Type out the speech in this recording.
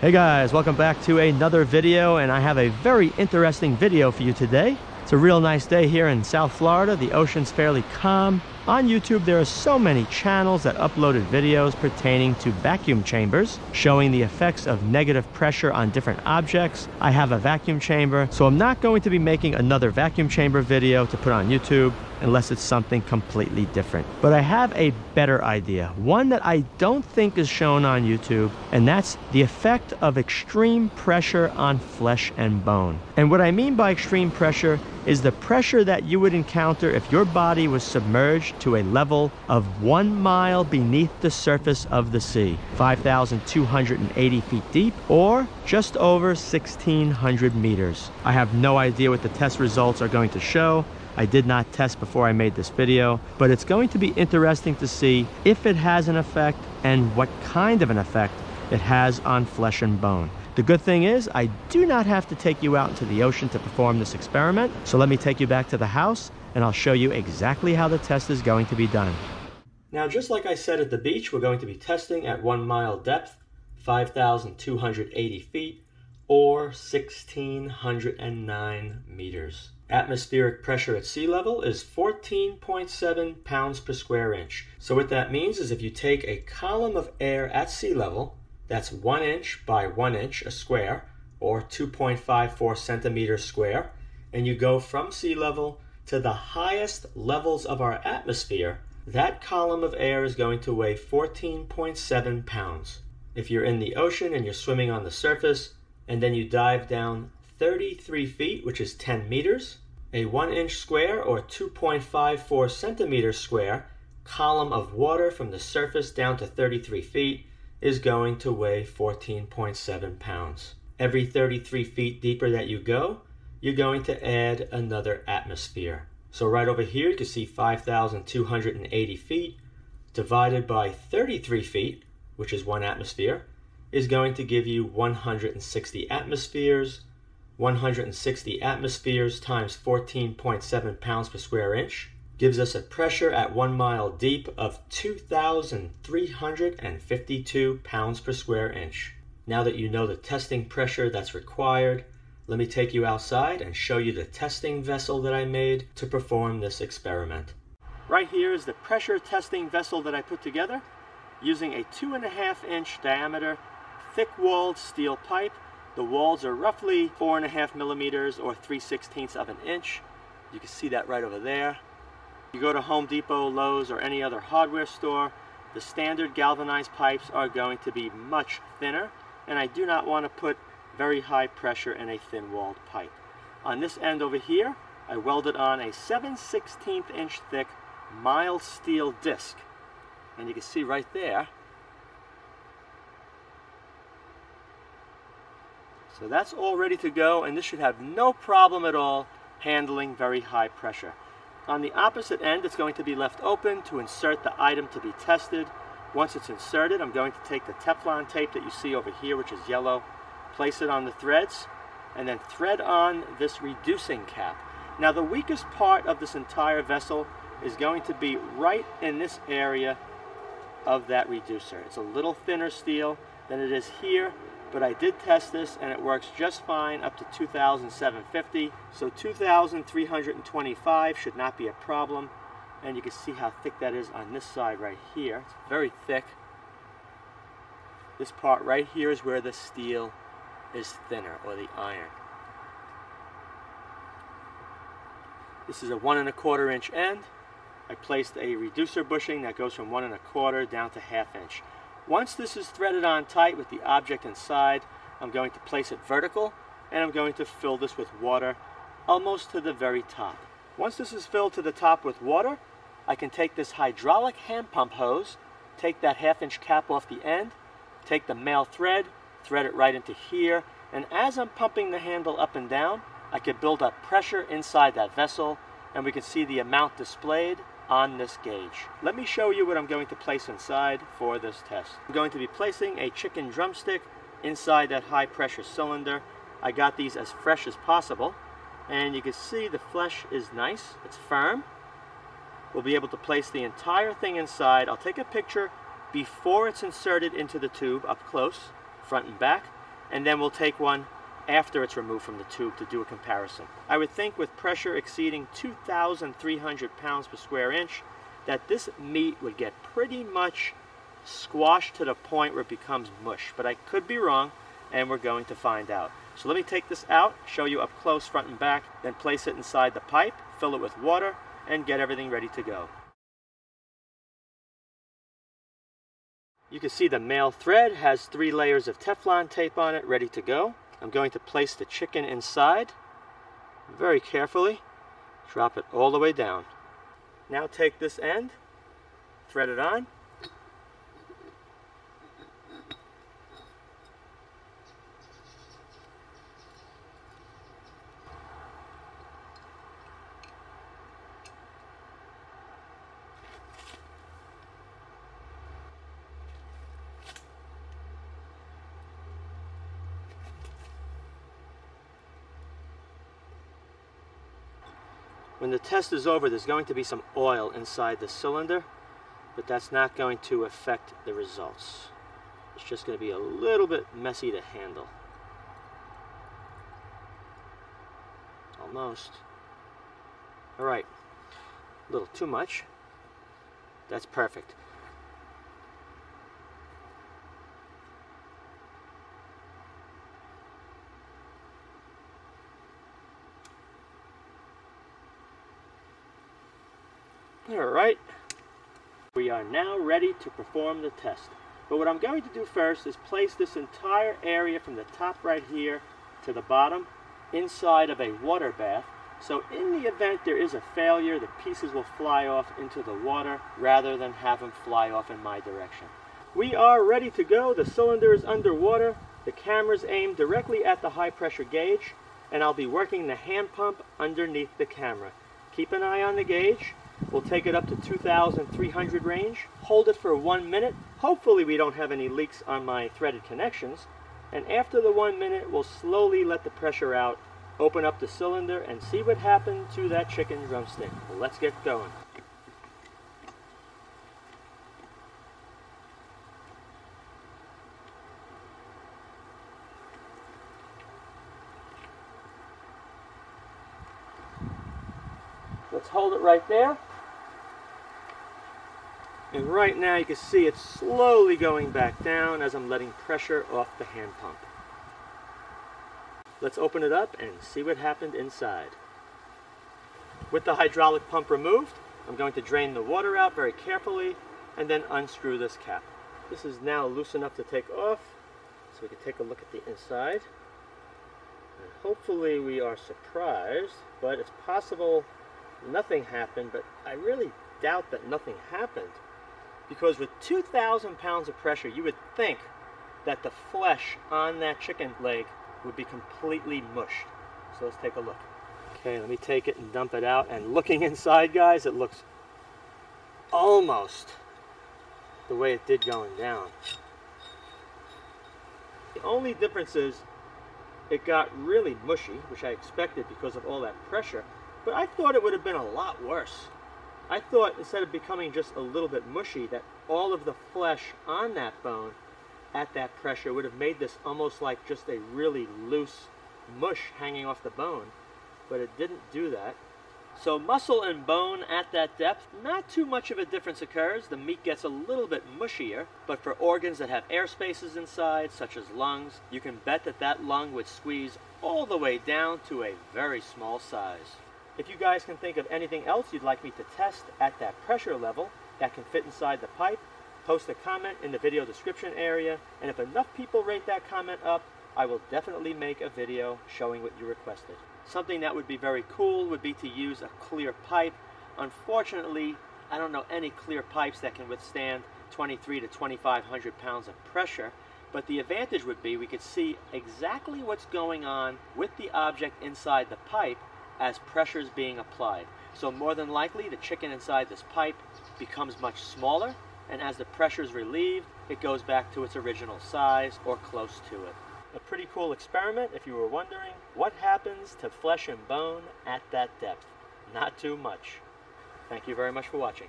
Hey guys, welcome back to another video, and I have a very interesting video for you today. It's a real nice day here in South Florida. The ocean's fairly calm. On YouTube, there are so many channels that uploaded videos pertaining to vacuum chambers, showing the effects of negative pressure on different objects. I have a vacuum chamber, so I'm not going to be making another vacuum chamber video to put on YouTube unless it's something completely different. But I have a better idea, one that I don't think is shown on YouTube, and that's the effect of extreme pressure on flesh and bone. And what I mean by extreme pressure is the pressure that you would encounter if your body was submerged to a level of 1 mile beneath the surface of the sea, 5,280 feet deep, or just over 1,600 meters. I have no idea what the test results are going to show. I did not test before I made this video, but it's going to be interesting to see if it has an effect and what kind of an effect it has on flesh and bone. The good thing is I do not have to take you out into the ocean to perform this experiment. So let me take you back to the house and I'll show you exactly how the test is going to be done. Now, just like I said at the beach, we're going to be testing at 1 mile depth, 5,280 feet, or 1,609 meters. Atmospheric pressure at sea level is 14.7 pounds per square inch. So what that means is if you take a column of air at sea level, that's 1 inch by 1 inch, a square, or 2.54 centimeters square, and you go from sea level to the highest levels of our atmosphere, that column of air is going to weigh 14.7 pounds. If you're in the ocean and you're swimming on the surface, and then you dive down 33 feet, which is 10 meters, a 1 inch square or 2.54 centimeter square column of water from the surface down to 33 feet is going to weigh 14.7 pounds. Every 33 feet deeper that you go, you're going to add another atmosphere. So right over here, you can see 5,280 feet divided by 33 feet, which is 1 atmosphere, is going to give you 160 atmospheres. 160 atmospheres times 14.7 pounds per square inch gives us a pressure at 1 mile deep of 2,352 pounds per square inch. Now that you know the testing pressure that's required, let me take you outside and show you the testing vessel that I made to perform this experiment. Right here is the pressure testing vessel that I put together using a 2.5 inch diameter thick-walled steel pipe. The walls are roughly 4.5 millimeters or 3/16 of an inch. You can see that right over there. You go to Home Depot, Lowe's, or any other hardware store, the standard galvanized pipes are going to be much thinner, and I do not want to put very high pressure in a thin-walled pipe. On this end over here, I welded on a 7/16 inch thick mild steel disc, and you can see right there. So that's all ready to go, and this should have no problem at all handling very high pressure. On the opposite end, it's going to be left open to insert the item to be tested. Once it's inserted, I'm going to take the Teflon tape that you see over here, which is yellow, place it on the threads, and then thread on this reducing cap. Now, the weakest part of this entire vessel is going to be right in this area of that reducer. It's a little thinner steel than it is here, but I did test this and it works just fine up to 2,750. So 2,325 should not be a problem. And you can see how thick that is on this side right here. It's very thick. This part right here is where the steel is thinner, or the iron. This is a 1.25 inch end. I placed a reducer bushing that goes from 1.25 down to 1/2 inch. Once this is threaded on tight with the object inside, I'm going to place it vertical, and I'm going to fill this with water almost to the very top. Once this is filled to the top with water, I can take this hydraulic hand pump hose, take that 1/2 inch cap off the end, take the male thread, thread it right into here, and as I'm pumping the handle up and down, I can build up pressure inside that vessel, and we can see the amount displayed on this gauge. Let me show you what I'm going to place inside for this test. I'm going to be placing a chicken drumstick inside that high pressure cylinder. I got these as fresh as possible, and you can see the flesh is nice, it's firm. We'll be able to place the entire thing inside. I'll take a picture before it's inserted into the tube up close, front and back, and then we'll take one after it's removed from the tube to do a comparison. I would think with pressure exceeding 2,300 pounds per square inch that this meat would get pretty much squashed to the point where it becomes mush, but I could be wrong, and we're going to find out. So let me take this out, show you up close front and back, then place it inside the pipe, fill it with water, and get everything ready to go. You can see the male thread has 3 layers of Teflon tape on it, ready to go. I'm going to place the chicken inside, very carefully, drop it all the way down. Now take this end, thread it on, when the test is over, there's going to be some oil inside the cylinder, but that's not going to affect the results. It's just going to be a little bit messy to handle. Almost. All right, a little too much. That's perfect. Alright, we are now ready to perform the test. But what I'm going to do first is place this entire area from the top right here to the bottom inside of a water bath. So in the event there is a failure, the pieces will fly off into the water rather than have them fly off in my direction. We are ready to go. The cylinder is underwater. The camera's aimed directly at the high pressure gauge, and I'll be working the hand pump underneath the camera. Keep an eye on the gauge. We'll take it up to 2,300 range, hold it for 1 minute. Hopefully we don't have any leaks on my threaded connections. And after the 1 minute, we'll slowly let the pressure out, open up the cylinder, and see what happened to that chicken drumstick. Well, let's get going. Let's hold it right there. And right now you can see it's slowly going back down as I'm letting pressure off the hand pump. Let's open it up and see what happened inside. With the hydraulic pump removed, I'm going to drain the water out very carefully and then unscrew this cap. This is now loose enough to take off, so we can take a look at the inside. And hopefully we are surprised, but it's possible nothing happened, but I really doubt that nothing happened. Because with 2,000 pounds of pressure, you would think that the flesh on that chicken leg would be completely mushed. So let's take a look. Okay, let me take it and dump it out. And looking inside, guys, it looks almost the way it did going down. The only difference is it got really mushy, which I expected because of all that pressure. But I thought it would have been a lot worse. I thought instead of becoming just a little bit mushy, that all of the flesh on that bone at that pressure would have made this almost like just a really loose mush hanging off the bone, but it didn't do that. So muscle and bone at that depth, not too much of a difference occurs. The meat gets a little bit mushier, but for organs that have air spaces inside, such as lungs, you can bet that that lung would squeeze all the way down to a very small size. If you guys can think of anything else you'd like me to test at that pressure level that can fit inside the pipe, post a comment in the video description area, and if enough people rate that comment up, I will definitely make a video showing what you requested. Something that would be very cool would be to use a clear pipe. Unfortunately, I don't know any clear pipes that can withstand 23 to 2,500 pounds of pressure, but the advantage would be we could see exactly what's going on with the object inside the pipe as pressure is being applied. So more than likely the chicken inside this pipe becomes much smaller, and as the pressure is relieved, it goes back to its original size or close to it. A pretty cool experiment if you were wondering what happens to flesh and bone at that depth. Not too much. Thank you very much for watching.